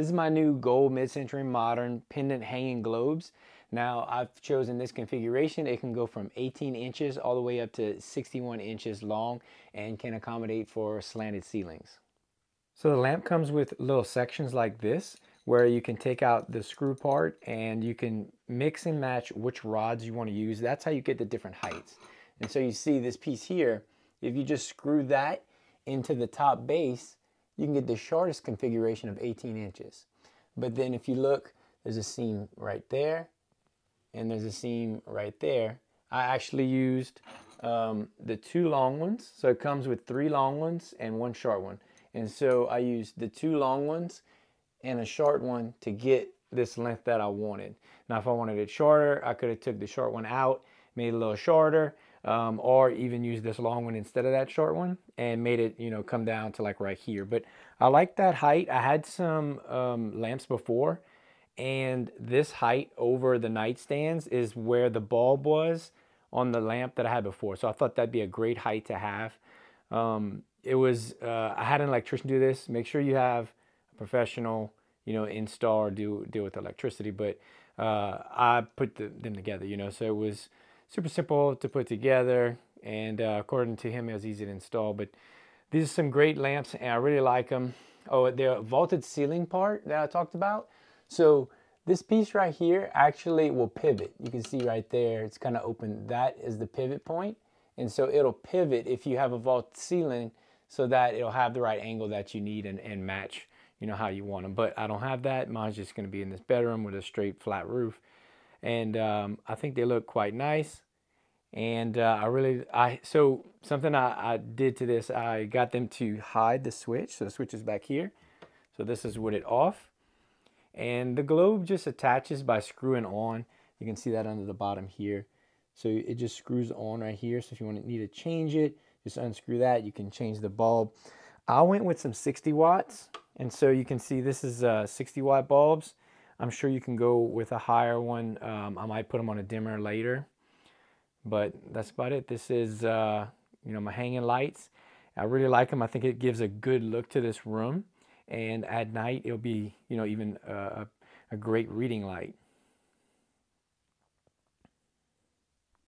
This is my new gold mid-century modern pendant hanging globes. Now I've chosen this configuration. It can go from 18 inches all the way up to 61 inches long and can accommodate for slanted ceilings. So the lamp comes with little sections like this where you can take out the screw part and you can mix and match which rods you want to use. That's how you get the different heights. And so you see this piece here, if you just screw that into the top base, you can get the shortest configuration of 18 inches. But then if you look, there's a seam right there and there's a seam right there. I actually used the two long ones. So it comes with three long ones and one short one. And so I used the two long ones and a short one to get this length that I wanted. Now, if I wanted it shorter, I could have took the short one out, made it a little shorter, or even use this long one instead of that short one and made it, you know, come down to like right here. But I like that height. I had some lamps before, and this height over the nightstands is where the bulb was on the lamp that I had before. So I thought that'd be a great height to have. It was, I had an electrician do this. Make sure you have a professional, you know, install or deal with electricity, but I put them together, you know, so it was super simple to put together, and according to him, it was easy to install. But these are some great lamps and I really like them. Oh, the vaulted ceiling part that I talked about. So this piece right here actually will pivot. You can see right there, it's kind of open. That is the pivot point. And so it'll pivot if you have a vaulted ceiling so that it'll have the right angle that you need and match, you know, how you want them. But I don't have that. Mine's just going to be in this bedroom with a straight flat roof. And I think they look quite nice. And so something I did to this, I got them to hide the switch. So the switch is back here. So this is with it off. And the globe just attaches by screwing on. You can see that under the bottom here. So it just screws on right here. So if you need to change it, just unscrew that. You can change the bulb. I went with some 60 watts. And so you can see this is 60 watt bulbs. I'm sure you can go with a higher one. I might put them on a dimmer later, but that's about it. This is, you know, my hanging lights. I really like them. I think it gives a good look to this room, and at night it'll be, you know, even a great reading light.